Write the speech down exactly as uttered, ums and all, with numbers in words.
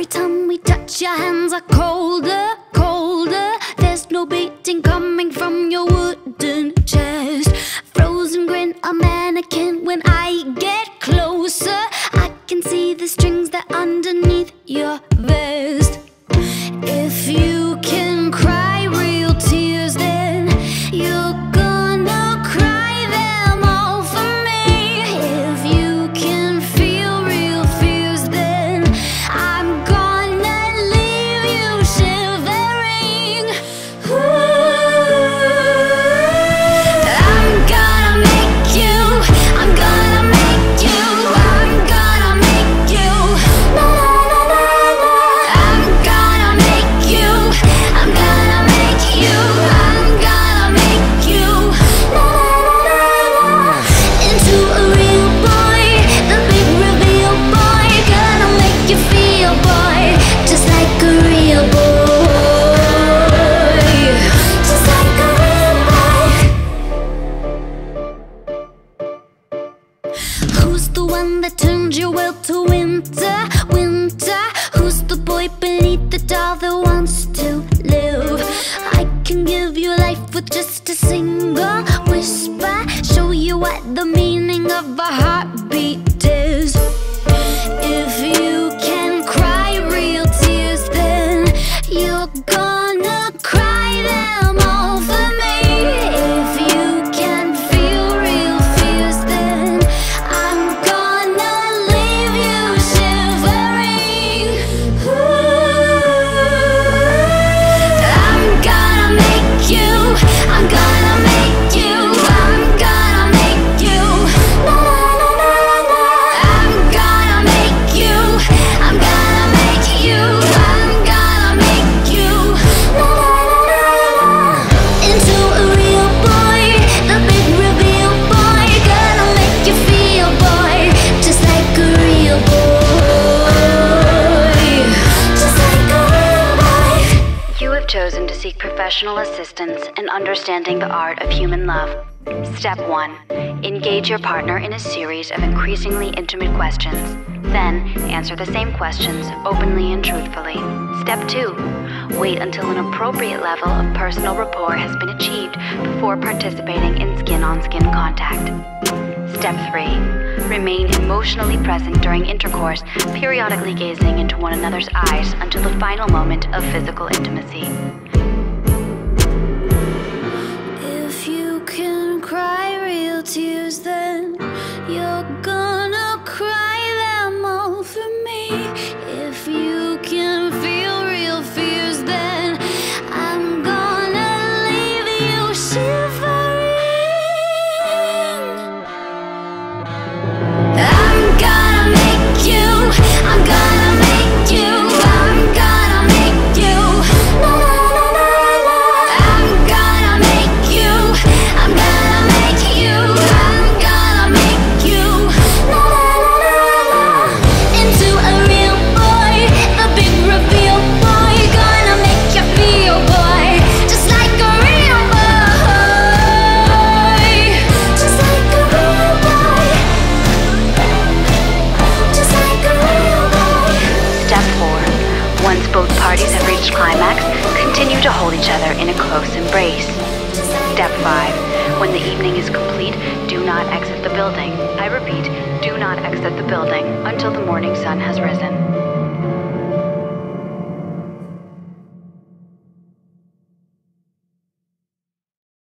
Every time we touch, your hands are colder, colder. There's no beating coming from your wooden chest. Frozen grin, a mannequin. When I get closer, I can see the strings that are underneath your vest. If you can cry real tears, then you'll assistance in understanding the art of human love. Step one. Engage your partner in a series of increasingly intimate questions. Then, answer the same questions openly and truthfully. Step two. Wait until an appropriate level of personal rapport has been achieved before participating in skin-on-skin contact. Step three. Remain emotionally present during intercourse, periodically gazing into one another's eyes until the final moment of physical intimacy. Cry real tears, then you're gonna cry them all for me. If you can feel real fears, then I'm gonna leave you shivering. I'm gonna make you, I'm gonna make you, I'm gonna make you. No, no, no, no, no. I'm gonna make you, I'm gonna. Parties have reached climax, continue to hold each other in a close embrace. Step five. When the evening is complete, do not exit the building. I repeat, do not exit the building until the morning sun has risen.